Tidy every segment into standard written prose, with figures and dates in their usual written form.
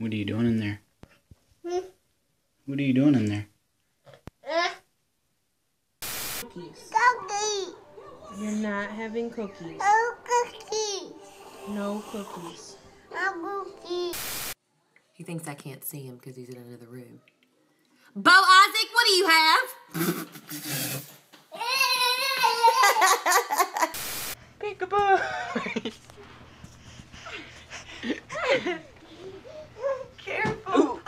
What are you doing in there? What are you doing in there? Cookies. Cookies. You're not having cookies. No cookies. No cookies. No cookies. He thinks I can't see him because he's in another room. Bo Isaac, what do you have? Peekaboo. Careful.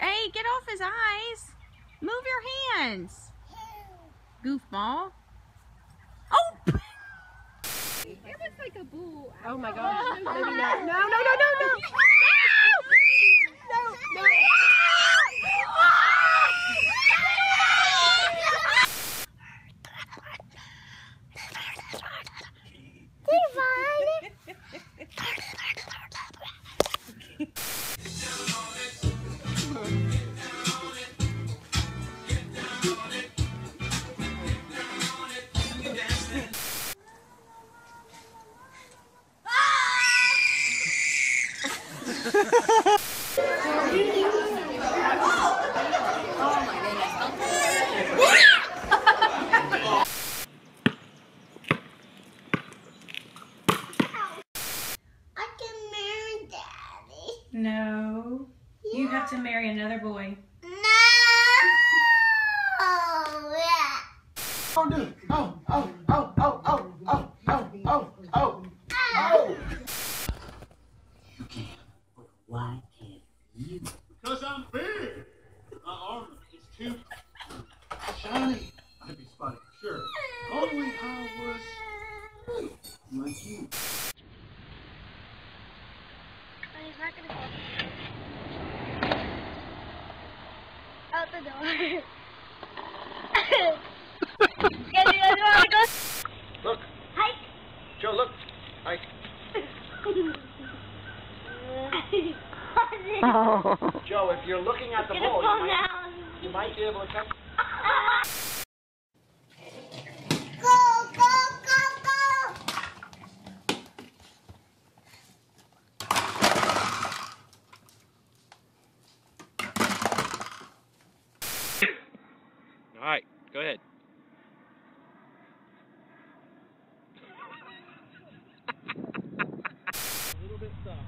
Hey, get off his eyes. Move your hands. Goofball. Oh! It was like a bull. Oh my gosh. No, no, no, no, no, no. No. Yeah. You have to marry another boy. No. Oh, dude. Oh, oh, oh, oh, oh, oh, oh, oh, oh, oh. You can't. Why can't you? Because I'm big. My armor is too shiny. I'd be spotty, sure. Only I was like you. He's not gonna go out the door. Look. Hi. Joe, look. Hi. Joe, if you're looking at the bowl, you might be able to catch. All right, go ahead. A little bit softer.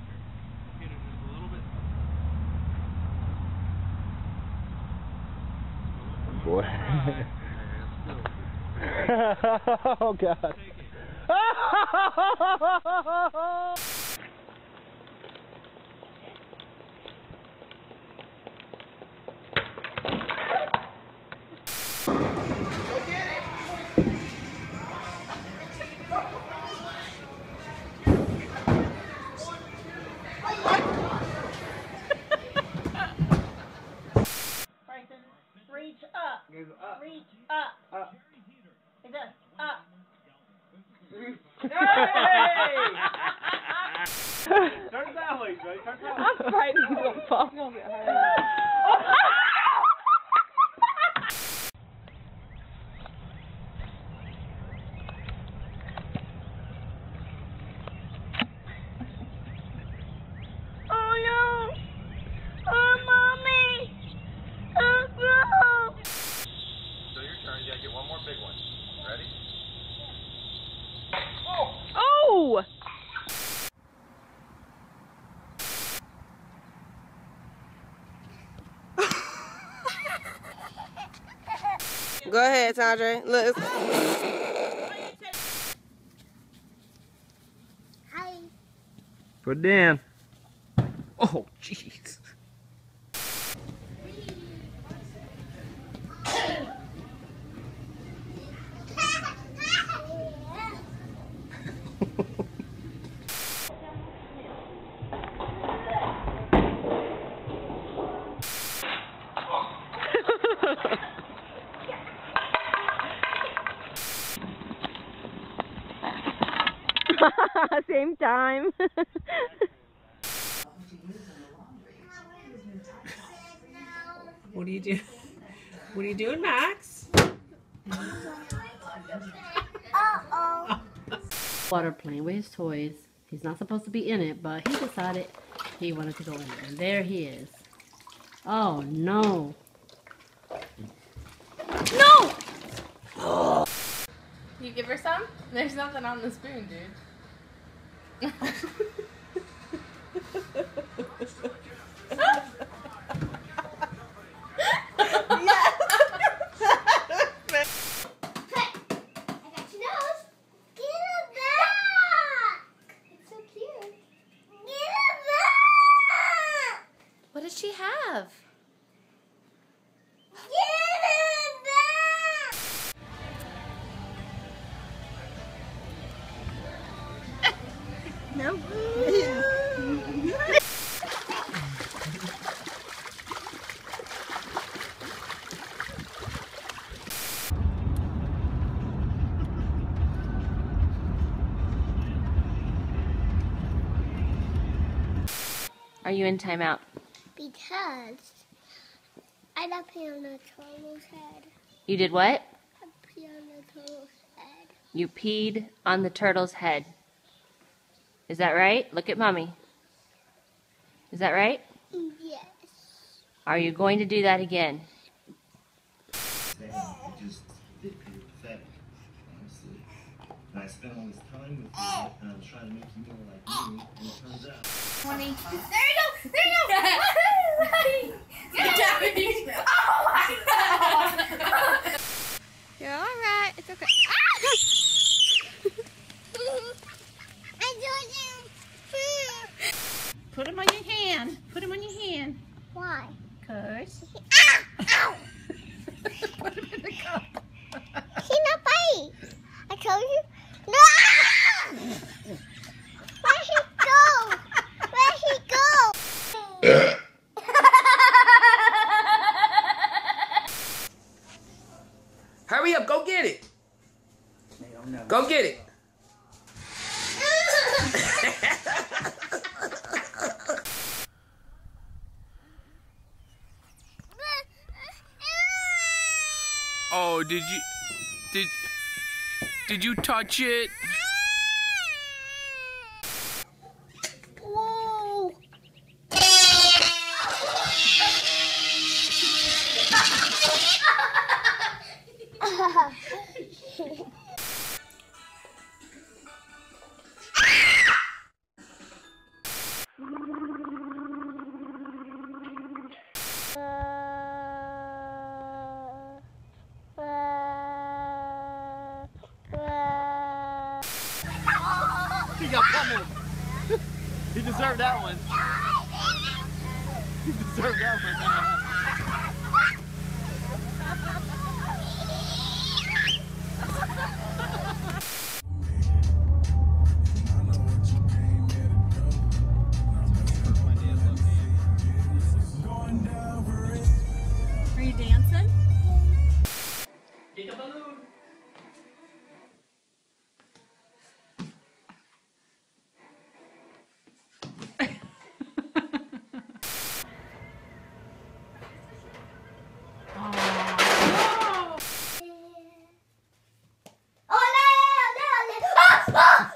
Get it just a little bit softer. Boy. Oh, God. Oh, God. I'm frightened he's gonna fall. He's gonna get hurt. ahead, Tondre. Look. Hi. Put it down. Oh, jeez. Same time. What are you doing? What are you doing, Max? Uh-oh. Water playing with his toys. He's not supposed to be in it, but he decided he wanted to go in it. And there he is. Oh no. No! Oh. You give her some? There's nothing on the spoon, dude. No. Are you in timeout? Because I got pee on a turtle's head. You did what? I peed on the turtle's head. You peed on the turtle's head. Is that right? Look at Mommy. Is that right? Yes. Are you going to do that again? I spent all this time with you, and I was trying to make you more like me, and it turns out. 20. There you go! There you go! Oh my God! You're all right. It's okay. Ah! Put him on your hand. Put him on your hand. Why? Cause. Ah! Ow! Put him in the cup. He's not biting. I told you. No! Where'd he go? Where'd he go? Hurry up. Go get it. Go get it. Oh, did you touch it? Whoa. He got pummeled. He deserved that one. He deserved that one. Are you dancing? Take a balloon. Ah!